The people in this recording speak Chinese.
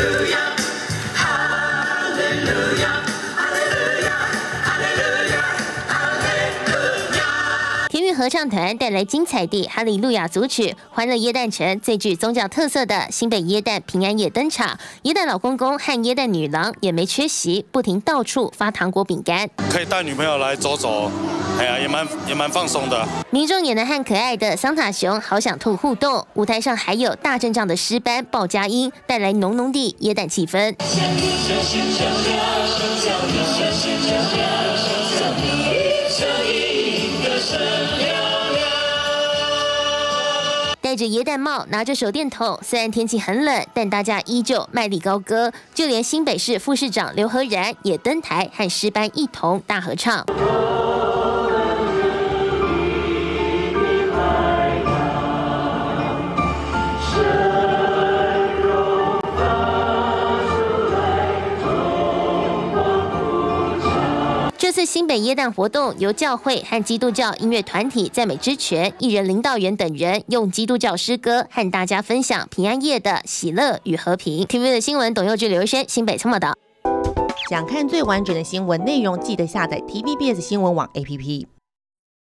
Hallelujah, Hallelujah, Hallelujah, Hallelujah, Hallelujah。天韵合唱团带来精彩的哈利路亚组曲，欢乐耶诞城最具宗教特色的新北耶诞平安夜登场，耶诞老公公和耶诞女郎也没缺席，不停到处发糖果饼干，可以带女朋友来走走。 哎呀，也蛮放松的。民众也能和可爱的桑塔熊好想吐互动，舞台上还有大阵仗的诗班报佳音，带来浓浓的耶诞气氛。 戴着耶诞帽，拿着手电筒，虽然天气很冷，但大家依旧卖力高歌。就连新北市副市长刘和然也登台和诗班一同大合唱。 这次新北耶诞活动由教会和基督教音乐团体赞美之泉艺人林道源等人用基督教诗歌和大家分享平安夜的喜乐与和平。TVB 的新闻，董佑志、刘一轩，新北参报道。想看最完整的新闻内容，记得下载 TVBS 新闻网 APP。